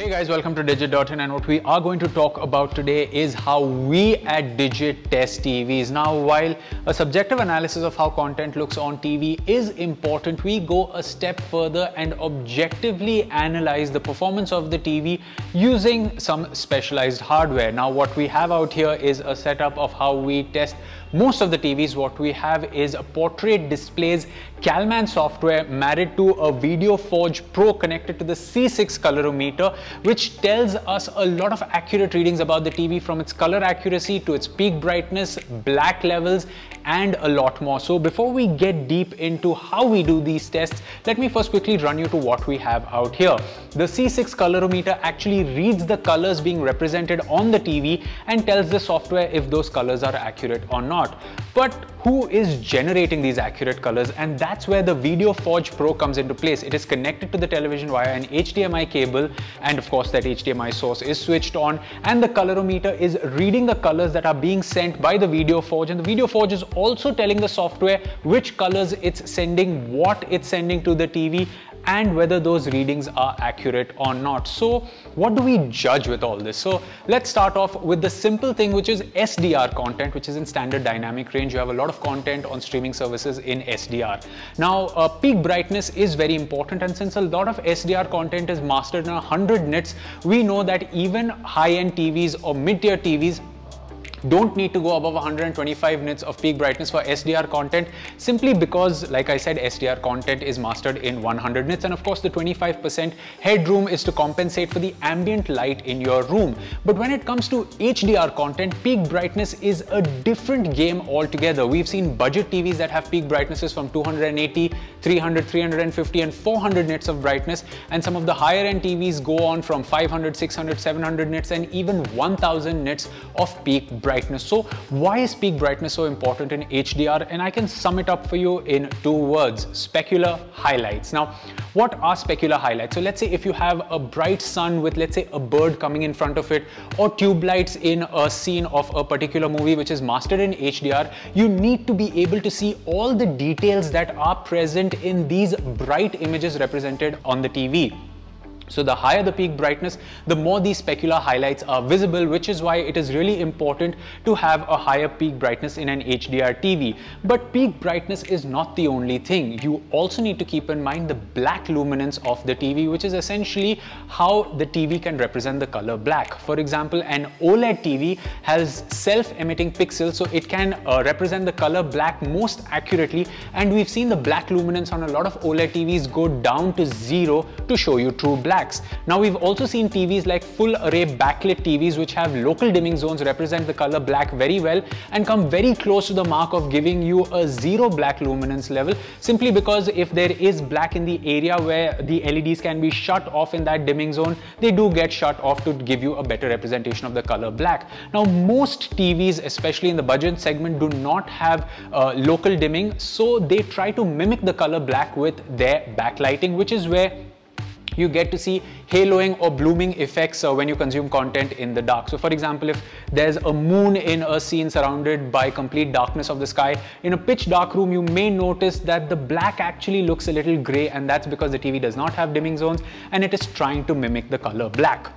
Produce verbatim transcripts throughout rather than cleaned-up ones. Hey guys, welcome to Digit dot in, and what we are going to talk about today is how we at Digit test T Vs. Now, while a subjective analysis of how content looks on T V is important, we go a step further and objectively analyze the performance of the T V using some specialized hardware. Now, what we have out here is a setup of how we test most of the T Vs. What we have is a Portrait Displays CalMAN software married to a Video Forge Pro connected to the C six colorimeter, which tells us a lot of accurate readings about the T V, from its color accuracy to its peak brightness, black levels, and a lot more. So before we get deep into how we do these tests, let me first quickly run you to what we have out here. The C six colorimeter actually reads the colors being represented on the T V and tells the software if those colors are accurate or not. But who is generating these accurate colors? And that's where the Video Forge Pro comes into place. It is connected to the television via an H D M I cable, and of course that H D M I source is switched on, and the colorimeter is reading the colors that are being sent by the Video Forge, and the Video Forge is also telling the software which colors it's sending, what it's sending to the T V, and whether those readings are accurate or not. So what do we judge with all this? So let's start off with the simple thing, which is S D R content, which is in standard dynamic range. You have a lot of content on streaming services in S D R. Now, uh, peak brightness is very important, and since a lot of S D R content is mastered in one hundred nits, we know that even high-end T Vs or mid-tier T Vs don't need to go above one hundred twenty-five nits of peak brightness for S D R content, simply because, like I said, S D R content is mastered in one hundred nits, and of course the twenty-five percent headroom is to compensate for the ambient light in your room. But when it comes to H D R content, peak brightness is a different game altogether. We've seen budget T Vs that have peak brightnesses from two eighty, three hundred, three fifty and four hundred nits of brightness, and some of the higher end T Vs go on from five hundred, six hundred, seven hundred nits and even one thousand nits of peak brightness. Brightness. So why is peak brightness so important in H D R? And I can sum it up for you in two words: specular highlights. Now, what are specular highlights? So let's say if you have a bright sun with, let's say, a bird coming in front of it, or tube lights in a scene of a particular movie which is mastered in H D R, you need to be able to see all the details that are present in these bright images represented on the T V. So the higher the peak brightness, the more these specular highlights are visible, which is why it is really important to have a higher peak brightness in an H D R T V. But peak brightness is not the only thing. You also need to keep in mind the black luminance of the T V, which is essentially how the T V can represent the color black. For example, an OLED T V has self-emitting pixels, so it can uh, represent the color black most accurately, and we've seen the black luminance on a lot of OLED T Vs go down to zero to show you true black. Now, we've also seen T Vs like full array backlit T Vs, which have local dimming zones, represent the color black very well and come very close to the mark of giving you a zero black luminance level, simply because if there is black in the area where the L E Ds can be shut off in that dimming zone, they do get shut off to give you a better representation of the color black. Now, most T Vs, especially in the budget segment, do not have uh, local dimming, so they try to mimic the color black with their backlighting, which is where you get to see haloing or blooming effects uh, when you consume content in the dark. So for example, if there's a moon in a scene surrounded by complete darkness of the sky, in a pitch dark room, you may notice that the black actually looks a little gray, and that's because the T V does not have dimming zones and it is trying to mimic the color black.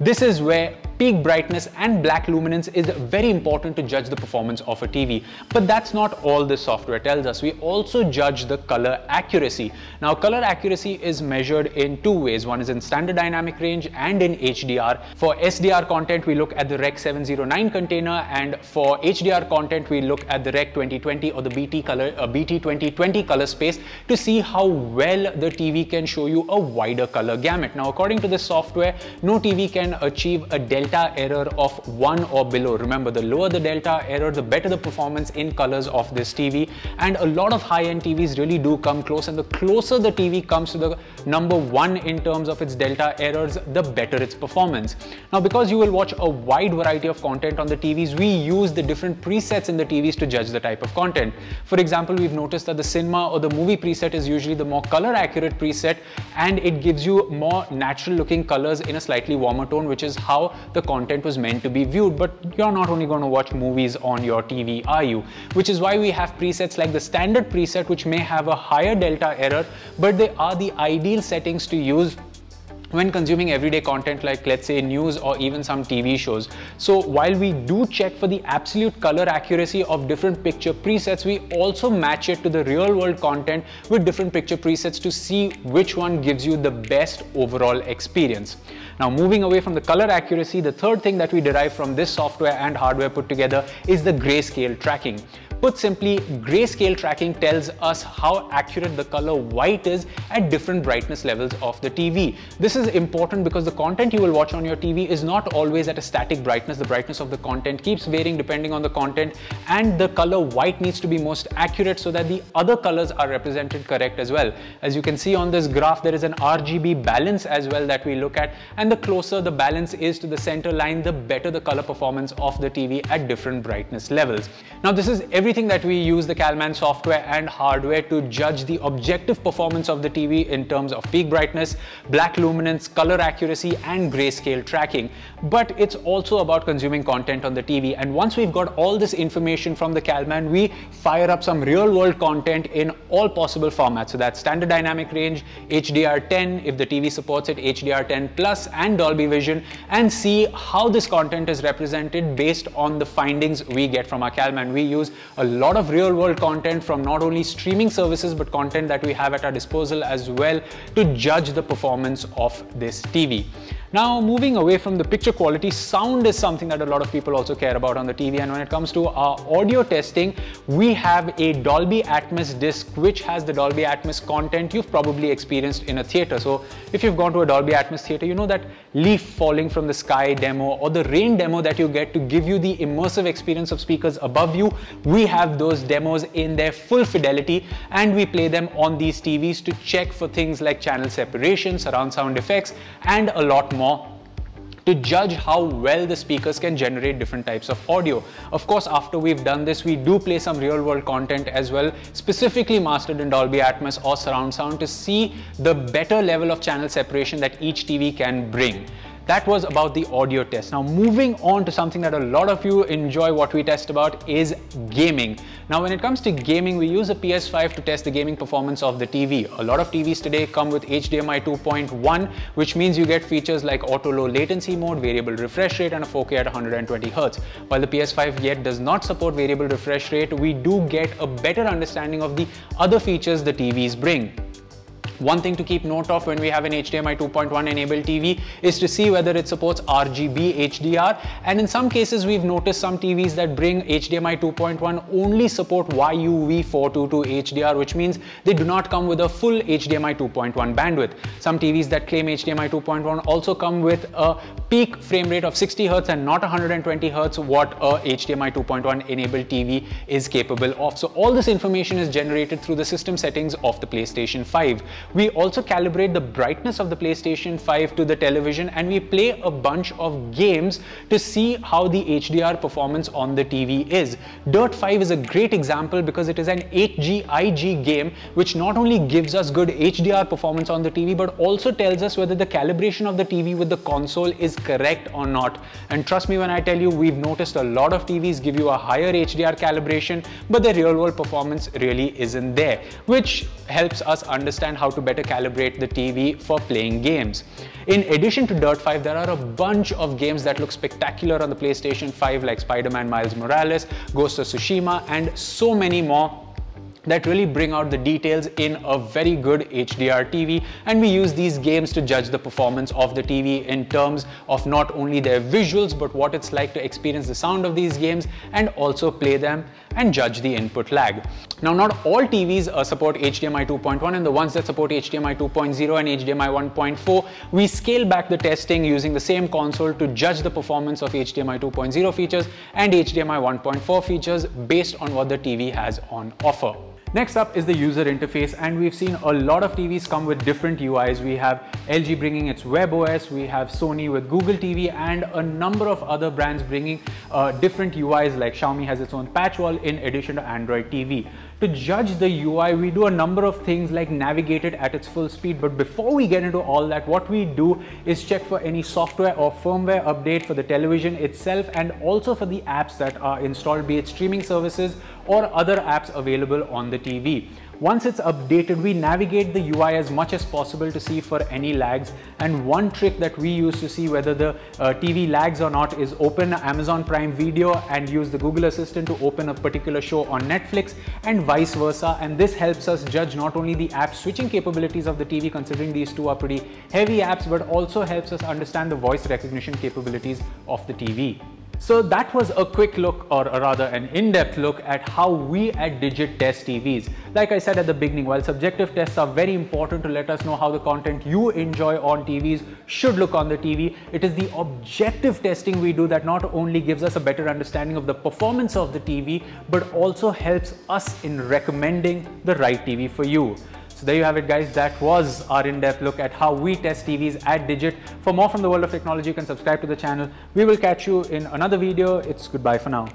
This is where peak brightness and black luminance is very important to judge the performance of a T V. But that's not all the software tells us. We also judge the color accuracy. Now, color accuracy is measured in two ways. One is in standard dynamic range and in H D R. For S D R content, we look at the Rec seven oh nine container, and for H D R content, we look at the Rec twenty twenty or the B T color, uh, B T twenty twenty color space to see how well the T V can show you a wider color gamut. Now, according to the software, no T V can achieve a delta Delta error of one or below. Remember, the lower the delta error, the better the performance in colors of this T V, and a lot of high-end T Vs really do come close, and the closer the T V comes to the number one in terms of its delta errors, the better its performance. Now, because you will watch a wide variety of content on the T Vs, we use the different presets in the T Vs to judge the type of content. For example, we've noticed that the cinema or the movie preset is usually the more color accurate preset, and it gives you more natural looking colors in a slightly warmer tone, which is how the the content was meant to be viewed. But you're not only going to watch movies on your T V, are you? Which is why we have presets like the standard preset, which may have a higher delta error, but they are the ideal settings to use when consuming everyday content like, let's say, news or even some T V shows. So while we do check for the absolute color accuracy of different picture presets, we also match it to the real world content with different picture presets to see which one gives you the best overall experience. Now, moving away from the color accuracy, the third thing that we derive from this software and hardware put together is the grayscale tracking. Put simply, grayscale tracking tells us how accurate the color white is at different brightness levels of the T V. This is important because the content you will watch on your T V is not always at a static brightness. The brightness of the content keeps varying depending on the content, and the color white needs to be most accurate so that the other colors are represented correct as well. As you can see on this graph, there is an R G B balance as well that we look at, and the closer the balance is to the center line, the better the color performance of the T V at different brightness levels. Now, this is every Everything that we use the CalMAN software and hardware to judge the objective performance of the T V in terms of peak brightness, black luminance, color accuracy, and grayscale tracking. But it's also about consuming content on the T V. And once we've got all this information from the CalMAN, we fire up some real world content in all possible formats. So that's standard dynamic range, H D R ten, if the T V supports it, H D R ten plus, and Dolby Vision, and see how this content is represented based on the findings we get from our CalMAN. We use a lot of real world content from not only streaming services but content that we have at our disposal as well to judge the performance of this T V. Now, moving away from the picture quality, sound is something that a lot of people also care about on the T V, and when it comes to our audio testing, we have a Dolby Atmos disc which has the Dolby Atmos content you've probably experienced in a theater. So if you've gone to a Dolby Atmos theater, you know that leaf falling from the sky demo or the rain demo that you get to give you the immersive experience of speakers above you. We have those demos in their full fidelity and we play them on these T Vs to check for things like channel separation, surround sound effects, and a lot more more to judge how well the speakers can generate different types of audio. Of course, after we've done this, we do play some real world content as well, specifically mastered in Dolby Atmos or surround sound, to see the better level of channel separation that each T V can bring. That was about the audio test. Now, moving on to something that a lot of you enjoy what we test about is gaming. Now, when it comes to gaming, we use a P S five to test the gaming performance of the T V. A lot of T Vs today come with H D M I two point one, which means you get features like auto low latency mode, variable refresh rate, and a four K at one hundred twenty hertz. While the P S five yet does not support variable refresh rate, we do get a better understanding of the other features the T Vs bring. One thing to keep note of when we have an H D M I two point one enabled T V is to see whether it supports R G B H D R, and in some cases we've noticed some T Vs that bring H D M I two point one only support Y U V four twenty-two H D R, which means they do not come with a full H D M I two point one bandwidth. Some T Vs that claim H D M I two point one also come with a peak frame rate of sixty hertz and not one hundred twenty hertz, what a H D M I two point one enabled T V is capable of. So all this information is generated through the system settings of the PlayStation five. We also calibrate the brightness of the PlayStation five to the television, and we play a bunch of games to see how the H D R performance on the T V is. Dirt five is a great example because it is an H G I G game which not only gives us good H D R performance on the T V but also tells us whether the calibration of the T V with the console is correct or not. And trust me when I tell you, we've noticed a lot of T Vs give you a higher H D R calibration but their real world performance really isn't there, which helps us understand how to better calibrate the T V for playing games. In addition to Dirt five, there are a bunch of games that look spectacular on the PlayStation five, like Spider-Man Miles Morales, Ghost of Tsushima, and so many more that really bring out the details in a very good H D R T V. And we use these games to judge the performance of the T V in terms of not only their visuals but what it's like to experience the sound of these games and also play them and judge the input lag. Now, not all T Vs uh, support H D M I two point one, and the ones that support H D M I two point zero and H D M I one point four, we scale back the testing using the same console to judge the performance of H D M I two point zero features and H D M I one point four features based on what the T V has on offer. Next up is the user interface, and we've seen a lot of T Vs come with different U Is. We have L G bringing its webOS, we have Sony with Google T V, and a number of other brands bringing uh, different U Is, like Xiaomi has its own PatchWall in addition to Android T V. To judge the U I, we do a number of things like navigate it at its full speed. But before we get into all that, what we do is check for any software or firmware update for the television itself and also for the apps that are installed, be it streaming services or other apps available on the T V. Once it's updated, we navigate the U I as much as possible to see for any lags. And one trick that we use to see whether the uh, T V lags or not is open Amazon Prime Video and use the Google Assistant to open a particular show on Netflix and vice versa. And this helps us judge not only the app switching capabilities of the T V, considering these two are pretty heavy apps, but also helps us understand the voice recognition capabilities of the T V. So that was a quick look, or rather an in-depth look at how we at Digit test T Vs. Like I said at the beginning, while subjective tests are very important to let us know how the content you enjoy on T Vs should look on the T V, it is the objective testing we do that not only gives us a better understanding of the performance of the T V, but also helps us in recommending the right T V for you. So there you have it, guys. That was our in-depth look at how we test T Vs at Digit. For more from the world of technology, you can subscribe to the channel. We will catch you in another video. It's goodbye for now.